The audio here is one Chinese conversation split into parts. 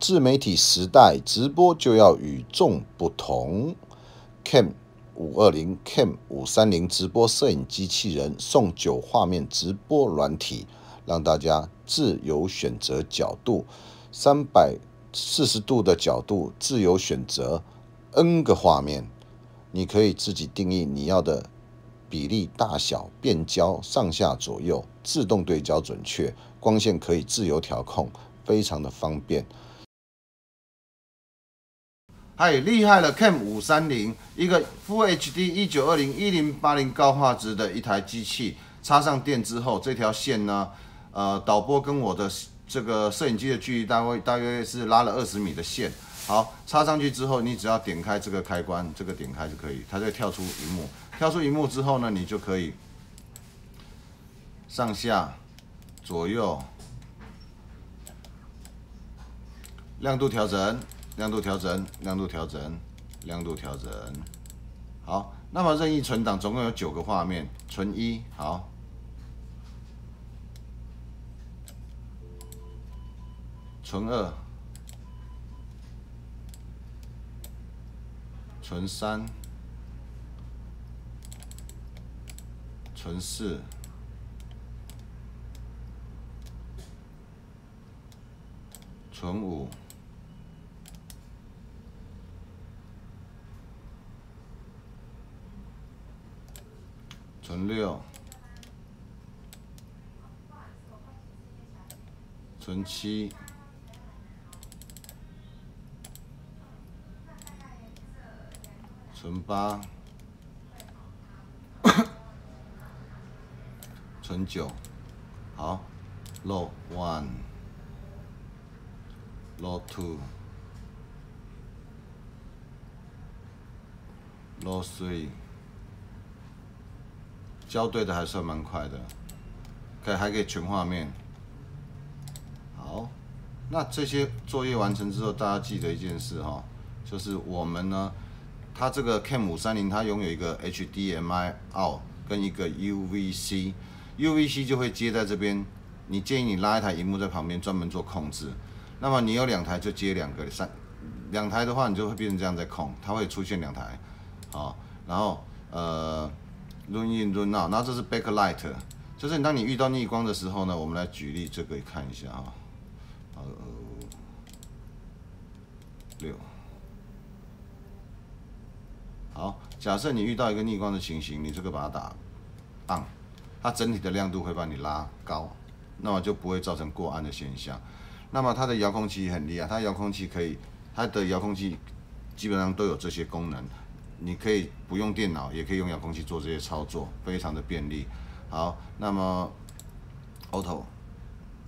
自媒体时代，直播就要与众不同。Cam 520、Cam 530直播摄影机器人送9画面直播软体，让大家自由选择角度，340度的角度自由选择 N 个画面，你可以自己定义你要的比例大小、变焦、上下左右，自动对焦准确，光线可以自由调控，非常的方便。 嗨，厉害了 ！Cam 530，一个 Full HD 1920x1080高画质的一台机器，插上电之后，这条线呢，导播跟我的这个摄影机的距离大约是拉了20米的线。好，插上去之后，你只要点开这个开关，这个点开就可以，它就会跳出荧幕。跳出荧幕之后呢，你就可以上下左右亮度调整。 亮度调整，亮度调整，亮度调整。好，那么任意存档，总共有9个画面，存1。好，存2，存3，存4，存5。 存6，存7，存8，存9，好 ，low 1，low 2，low 3。 校对的还算蛮快的，可以还可以全画面。好，那这些作业完成之后，大家记得一件事哈，就是我们呢，它这个 Cam 530它拥有一个 HDMI out 跟一个 UVC，UVC 就会接在这边。你建议你拉一台荧幕在旁边专门做控制，那么你有2台就接2台的话，你就会变成这样在控，它会出现2台。好，然后Run in run out， 然后这是 backlight， 就是当你遇到逆光的时候呢，我们来举例这个看一下啊，6，好，假设你遇到一个逆光的情形，你这个把它打 on， 它整体的亮度会把你拉高，那么就不会造成过暗的现象。那么它的遥控器很厉害，它的遥控器基本上都有这些功能。 你可以不用电脑，也可以用遥控器做这些操作，非常的便利。好，那么 Auto，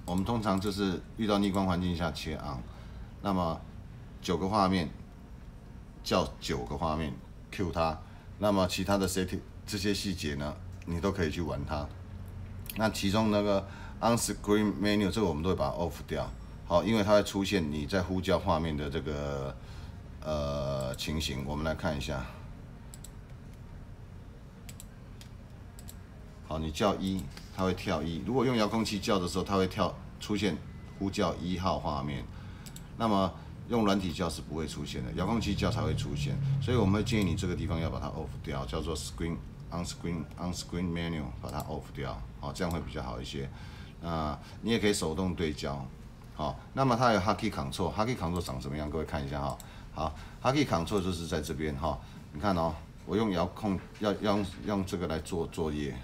我们通常就是遇到逆光环境下切 on。那么9个画面叫9个画面 ，Q 它。那么其他的 setting 这些细节呢，你都可以去玩它。那其中那个 On Screen Menu 这个我们都会把它 off 掉，好，因为它会出现你在呼叫画面的这个情形，我们来看一下。 好，你叫1，它会跳1。如果用遥控器叫的时候，它会出现呼叫1号画面。那么用软体叫是不会出现的，遥控器叫才会出现。所以我们会建议你这个地方要把它 off 掉，叫做 on screen menu， 把它 off 掉。好，这样会比较好一些。你也可以手动对焦。好，那么它有 hotkey control，hotkey control 长什么样？各位看一下哈。好 ，hotkey control 就是在这边哈。你看哦，我用遥控要用这个来做作业。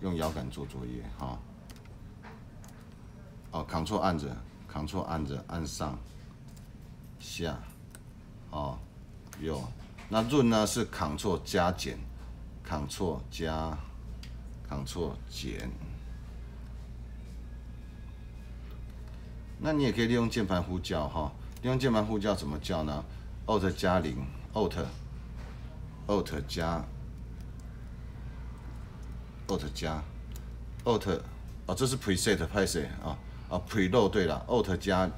用摇杆做作业哈，哦 ，Ctrl 按着 ，Ctrl 按着，按上下，哦，右。那润呢是 Ctrl 加减 ，Ctrl 加 ，Ctrl 减。那你也可以利用键盘呼叫哈、哦，利用键盘呼叫怎么叫呢 ？Alt 加0 ，Alt 加。 Alt 加 ，Alt 哦，这是 preset 拍摄啊啊 preload 对了 ，Alt 加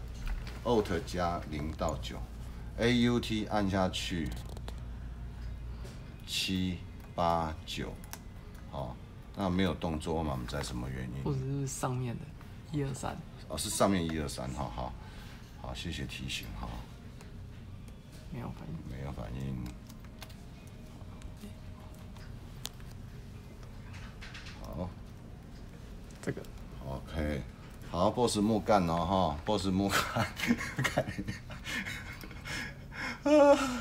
Alt 加0到9，AUT 按下去7、8、9，好，那没有动作，我们在什么原因？或者是上面的1、2、3。哦，是上面1、2、3，好好。好，谢谢提醒哈。没有反应。没有反应。好，这个。OK， 好 ，boss 木干哦哈 ，boss 木干，看一下。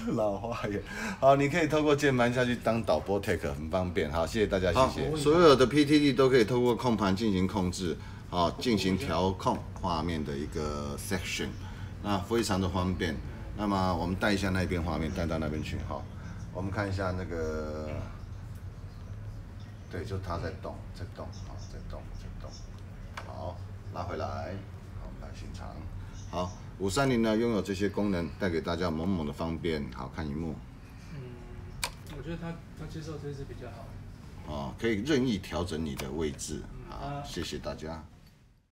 老花眼，好，你可以透过键盘下去当导播 take， 很方便。好，谢谢大家，谢谢。所有的 PTD 都可以透过控盘进行控制，好，进行调控画面的一个 section， 那非常的方便。那么我们带一下那边画面，带到那边去。好，我们看一下那个，对，就它在动，在动，好，在动，在动。好，拉回来，好，我们来欣赏。好。 530呢，拥有这些功能，带给大家猛的方便。好看荧幕。我觉得他介绍这支比较好。哦，可以任意调整你的位置。好，谢谢大家。